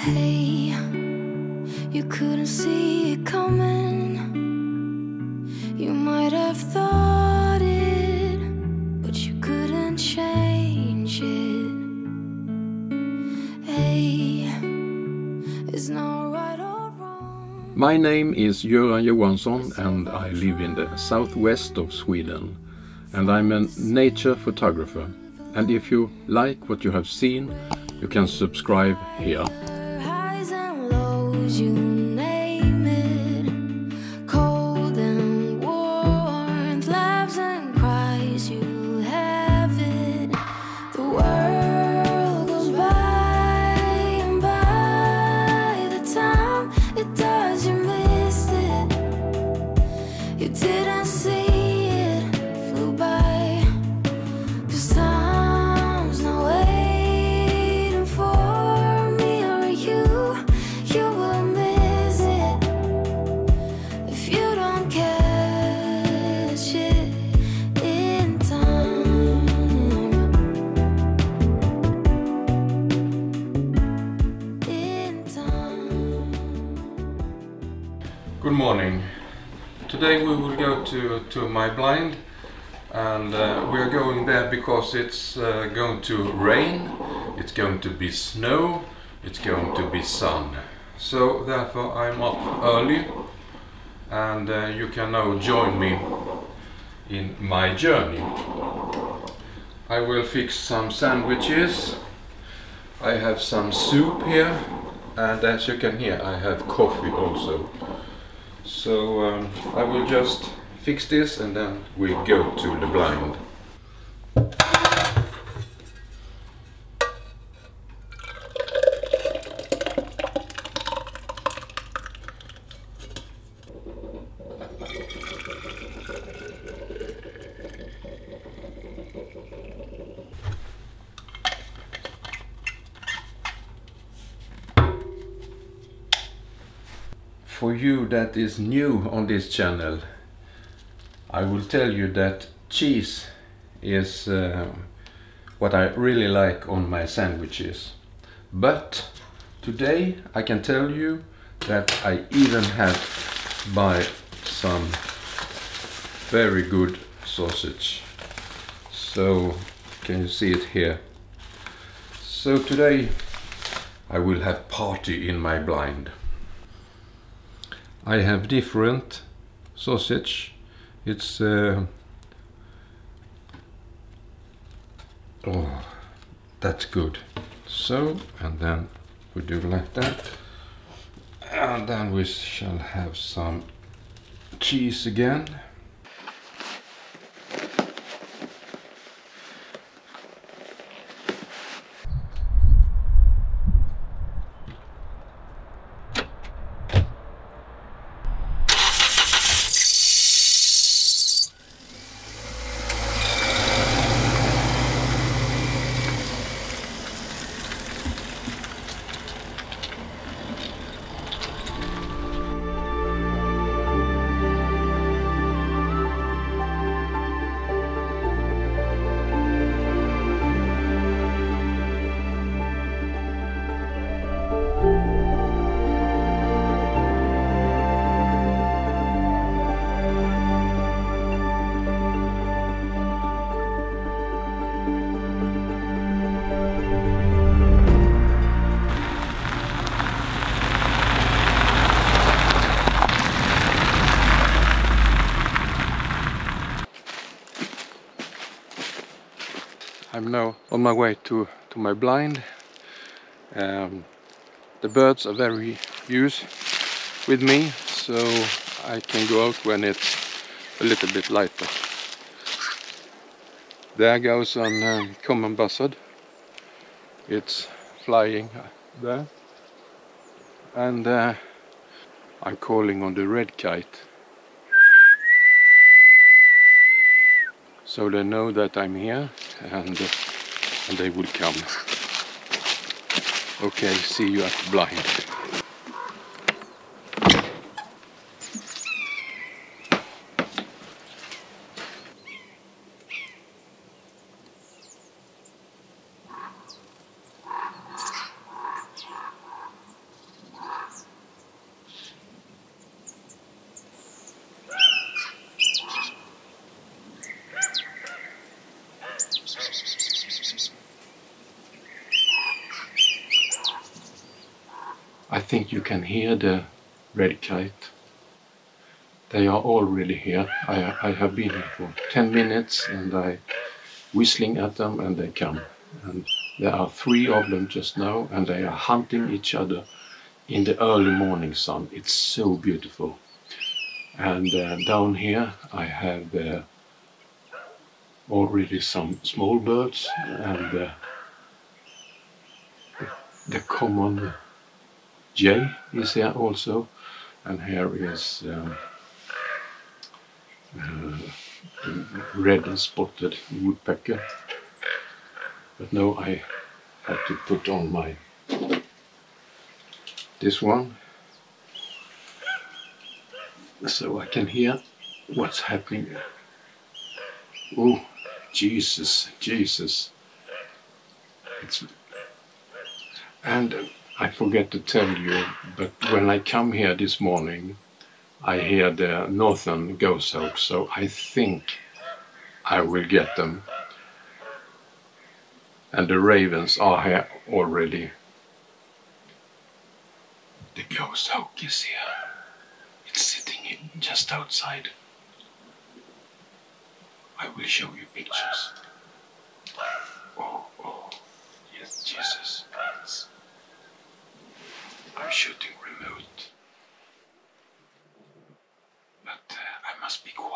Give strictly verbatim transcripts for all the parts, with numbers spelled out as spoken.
Hey, you couldn't see it coming. You might have thought it, but you couldn't change it. Hey, it's not right or wrong. My name is Göran Johansson and I live in the southwest of Sweden. And I'm a nature photographer. And if you like what you have seen, you can subscribe here. You name it, cold and warm, laughs and cries, you have it. The world goes by, and by the time it does, you missed it. You didn't see it, it flew by. Cause time's not waiting for me or you. You will Good morning. Today we will go to, to my blind, and uh, we are going there because it's uh, going to rain, it's going to be snow, it's going to be sun. So therefore I'm up early, and uh, you can now join me in my journey. I will fix some sandwiches. I have some soup here, and as you can hear I have coffee also. So um, I will just fix this and then we go to the blind. For you that is new on this channel, I will tell you that cheese is uh, what I really like on my sandwiches. But today I can tell you that I even had buy some very good sausage. So can you see it here? So today I will have party in my blind. I have different sausage. It's uh, oh, that's good. So, and then we do like that, and then we shall have some cheese again. I'm now on my way to, to my blind. Um, the birds are very used with me, so I can go out when it's a little bit lighter. There goes an um, common buzzard. It's flying there. And uh, I'm calling on the red kite. So they know that I'm here, and, uh, and they will come. Okay, see you at the blind. I think you can hear the red kite. They are already here. I, I have been here for ten minutes and I whistling at them and they come. And there are three of them just now and they are hunting each other in the early morning sun. It's so beautiful. And uh, down here I have uh, already some small birds and uh, the, the common jay is here also. And here is um, uh, red and spotted woodpecker. But now I have to put on my this one so I can hear what's happening. Oh, Jesus, Jesus! It's and. Uh, I forget to tell you, but when I come here this morning, I hear the northern goshawks, so I think I will get them. And the ravens are here already. The goshawk is here. It's sitting just outside. I will show you pictures. Oh, oh, yes, Jesus, please. I'm shooting remote, but uh, I must be quiet.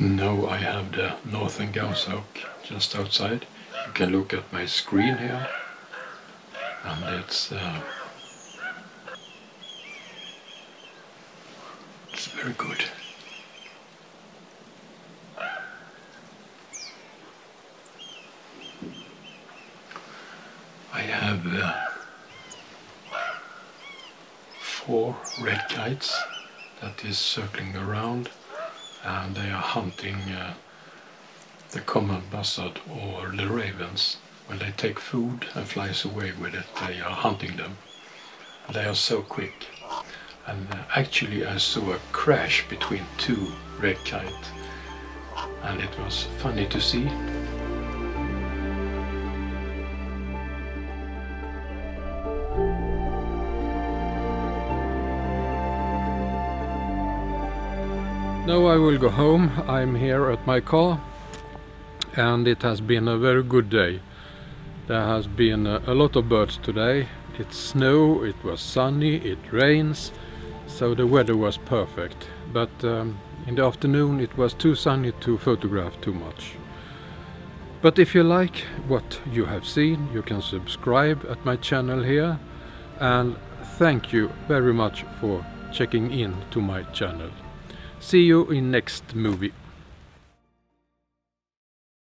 Now I have the northern goshawk just outside. You can look at my screen here, and it's uh, it's very good. I have uh, four red kites that is circling around. And they are hunting uh, the common buzzard or the ravens. When they take food and flies away with it, they are hunting them. They are so quick. And uh, actually I saw a crash between two red kites, and it was funny to see. Now I will go home. I'm here at my car, and it has been a very good day. There has been a lot of birds today. It's snow, it was sunny, it rains, so the weather was perfect. But um, in the afternoon it was too sunny to photograph too much. But if you like what you have seen, you can subscribe at my channel here, and thank you very much for checking in to my channel. See you in next movie.